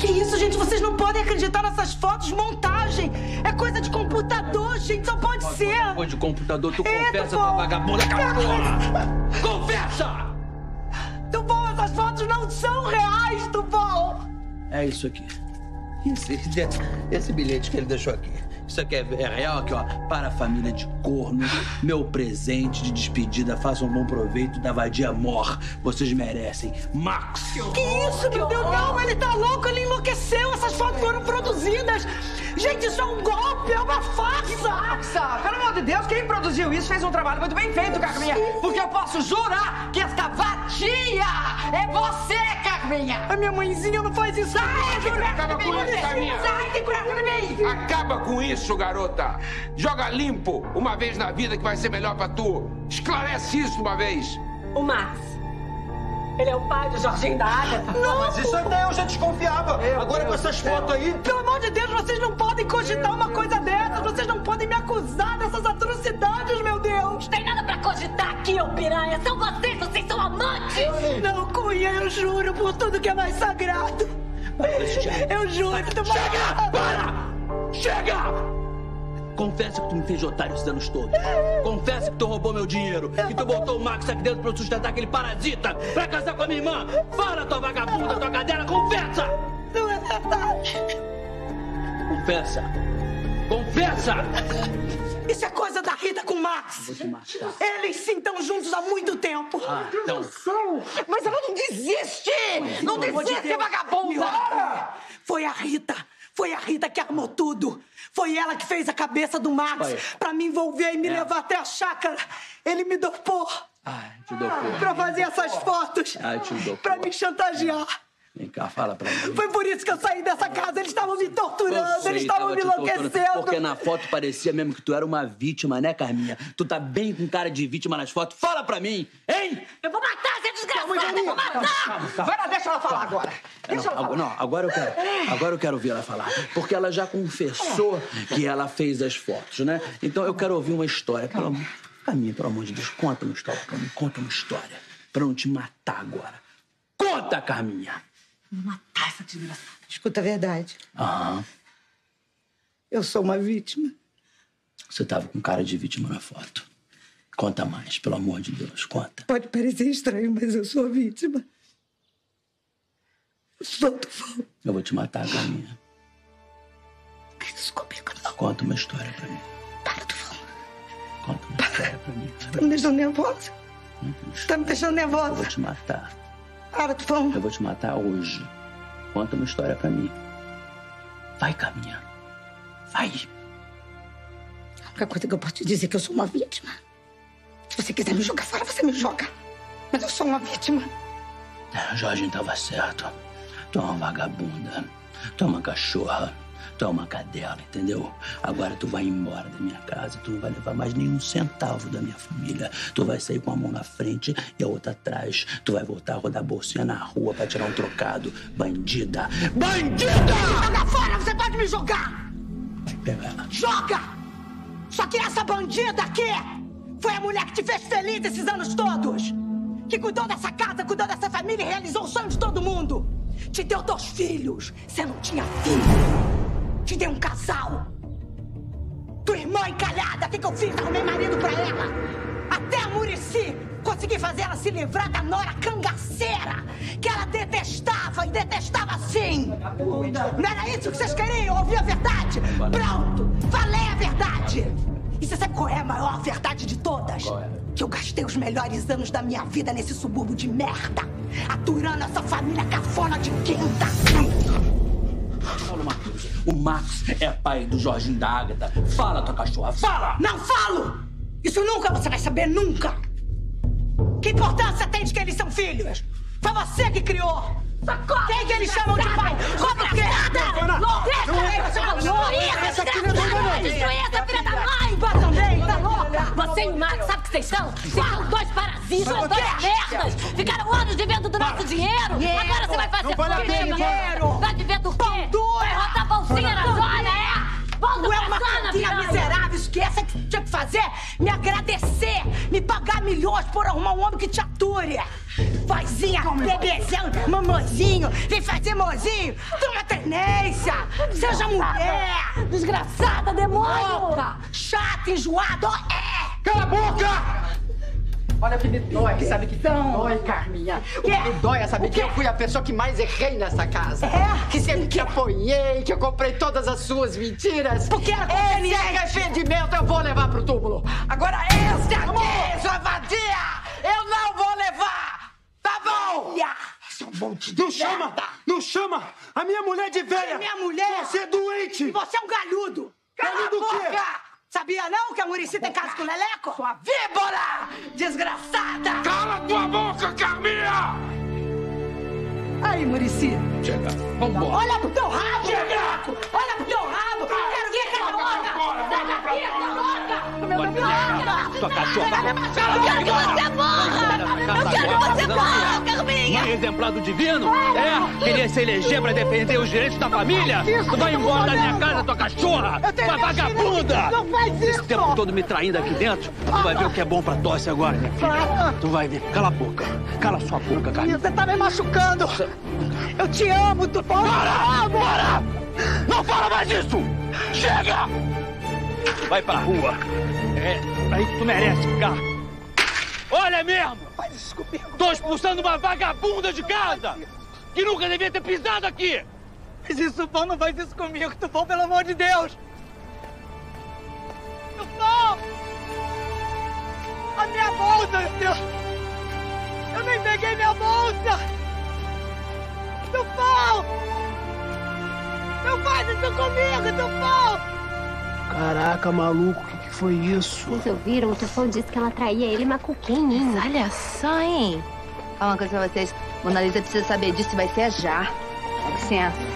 Que isso, gente? Vocês não podem acreditar nessas fotos, montagem. É coisa de computador, gente. Só pode ser. Coisa de computador. Tu confessa, tua vagabunda, cachorra. Confessa! Tufão, essas fotos não são reais, Tufão. É isso aqui. Esse bilhete que ele deixou aqui. Isso aqui é real, aqui, ó. Para a família de corno, meu presente de despedida. Façam um bom proveito da vadia mor. Vocês merecem. Max! Que isso, meu Deus? Não, ele tá louco, ele enlouqueceu. Essas fotos foram produzidas. Gente, isso é um golpe, é uma farsa. Pelo amor de Deus, quem produziu isso fez um trabalho muito bem feito, Carminha. Porque eu posso jurar que esta vadia é você, Carminha. A minha mãezinha não faz isso. Acaba com isso. Isso, garota. Joga limpo uma vez na vida que vai ser melhor pra tu. Esclarece isso uma vez. O Max, ele é o pai do Jorginho da Ágata. Não, mas isso até eu já desconfiava. Agora com essas fotos aí... Pelo amor de Deus, vocês não podem cogitar uma coisa dessas. Vocês não podem me acusar dessas atrocidades, meu Deus. Não tem nada pra cogitar aqui, ô piranha. São vocês, vocês são amantes. Não, Cunha, eu juro por tudo que é mais sagrado. Eu juro. Chega! Para! Chega! Confessa que tu me fez de otário esses anos todos. Confessa que tu roubou meu dinheiro. Que tu botou o Max aqui dentro pra eu sustentar aquele parasita. Pra casar com a minha irmã. Fala, tua vagabunda, tua cadela. Confessa! Não é verdade. Confessa. Confessa! Isso é coisa da Rita com o Max. Vou te matar. Eles sim estão juntos há muito tempo. Ah, então... Mas ela não desiste! Não desiste, vagabunda! Foi a Rita. Foi a Rita que armou tudo. Foi ela que fez a cabeça do Max pra me envolver e me levar até a chácara. Ele me dopou. Ah, te dopou. Pra fazer essas fotos. Ah, te dopou. Pra me chantagear. Vem cá, fala pra mim. Foi por isso que eu saí dessa casa. Eles estavam me torturando, eles estavam me enlouquecendo. Porque na foto parecia mesmo que tu era uma vítima, né, Carminha? Tu tá bem com cara de vítima nas fotos. Fala pra mim, hein? Eu vou matar, você desgraçada! Eu vou matar! Vai lá, deixa ela falar agora. Não, agora eu quero. Agora eu quero ouvir ela falar. Porque ela já confessou que ela fez as fotos, né? Então eu quero ouvir uma história. Carminha, pelo amor de Deus, conta uma história pra mim. Conta uma história. Pra não te matar agora. Conta, Carminha! Vou matar essa desgraçada. Escuta a verdade. Aham. Eu sou uma vítima. Você tava com cara de vítima na foto. Conta mais, pelo amor de Deus, conta. Pode parecer estranho, mas eu sou vítima. Eu sou Tufão. Eu vou te matar, Carminha. Faz isso comigo, não. Conta uma história pra mim. Para, Tufão. Conta uma história pra mim. Tá me deixando nervosa? Tá me deixando nervosa? Eu vou te matar. Para, Tufão. Eu vou te matar hoje. Conta uma história pra mim. Vai, Carminha. Vai. A única coisa que eu posso te dizer é que eu sou uma vítima. Se você quiser me jogar fora, você me joga. Mas eu sou uma vítima. É, Jorginho tava certo. Tu é uma vagabunda. Tu é uma cachorra. Tu é uma cadela, entendeu? Agora tu vai embora da minha casa, tu não vai levar mais nenhum centavo da minha família. Tu vai sair com a mão na frente e a outra atrás. Tu vai voltar a rodar bolsinha na rua pra tirar um trocado. Bandida! Bandida! Me joga fora, você pode me jogar! Vai pegar ela. Joga! Só que essa bandida aqui foi a mulher que te fez feliz esses anos todos. Que cuidou dessa casa, cuidou dessa família e realizou o sonho de todo mundo. Te deu 2 filhos, você não tinha filho. Te dei um casal. Tua irmã encalhada, o que eu fiz? Arrumei marido pra ela. Até amureci, consegui fazer ela se livrar da nora cangaceira, que ela detestava e detestava sim. Não era isso que vocês queriam? Ouvir a verdade? Pronto, falei a verdade. E você sabe qual é a maior verdade de todas? Que eu gastei os melhores anos da minha vida nesse subúrbio de merda, aturando essa família cafona de quinta. Fala uma coisa. O Max é pai do Jorginho da Ágata. Fala, tua cachorra, fala! Não falo! Isso nunca você vai saber, nunca! Que importância tem de que eles são filhos? Foi você que criou! Socorro! Quem que eles chamam de pai? Como que é? Louca! Destruída, filha da mãe! Bota também, tá louca? Você e o Max, sabe o que vocês são? Vocês são 2 parasitas, 2 merdas! Ficaram anos vivendo do nosso dinheiro! Agora você vai fazer tudo! Vai viver do quê? Vai rotar bolsinha na zona, é? Não é uma cantinha miserável, esqueça que tinha que fazer, me agradecer, me pagar milhões por arrumar um homem que te ature. vozinha, bebezão, mamozinho, vem fazer mozinho, toma tenência, seja mulher, desgraçada, demônio, louca, chata, enjoado, é! Cala a boca! Olha, o que me dói, sabe que dói, Carminha? O que me dói é saber que eu fui a pessoa que mais errei nessa casa. É? Que sempre te apoiei, que eu comprei todas as suas mentiras. Porque era conveniente. Esse arrependimento eu vou levar pro túmulo. Agora esse aqui, sua vadia, eu não vou levar, tá bom? Esse é um monte de... Não chama, não chama a minha mulher de velha. Minha mulher? Você é doente. Você é um galhudo. Galhudo o quê? Sabia não que a Murici tem caso com o Leleco? Sua víbora! Desgraçada! Cala tua boca, Carminha! Aí, Murici. Chega, vambora. Olha pro teu rabo! Chega! Olha pro teu rabo! Quero ver aquela louca! Sai daqui, essa louca! Meu Deus, louca! Tua cachorra! Eu quero que você morra! Eu quero que você morra, Carminha! Mãe exemplar do divino? É? Queria se eleger pra defender os direitos da família? Tu vai embora da minha casa, tua cachorra! Tua vagabunda! Não faz isso! Esse tempo todo me traindo aqui dentro, tu vai ver o que é bom pra tosse agora, minha filha. Tu vai ver. Cala a boca. Cala sua boca, Carminha. Você tá me machucando! Eu te amo, Tufão! Para! Para! Não fala mais isso! Chega! Vai pra rua. É aí que tu merece ficar. Olha mesmo! Faz isso comigo. Tô expulsando uma vagabunda de casa! Que nunca devia ter pisado aqui! Mas isso, Tufão, não faz isso comigo, Tufão, pelo amor de Deus! Tufão! A minha bolsa, meu Deus! Eu nem peguei minha bolsa! Tufão! Não faz isso comigo, Tufão! Caraca, maluco, o que foi isso? Vocês ouviram? O Tufão disse que ela traía ele, mas com quem, hein? Olha só, hein? Fala uma coisa pra vocês. Mona Lisa precisa saber disso e vai ser já. Com licença.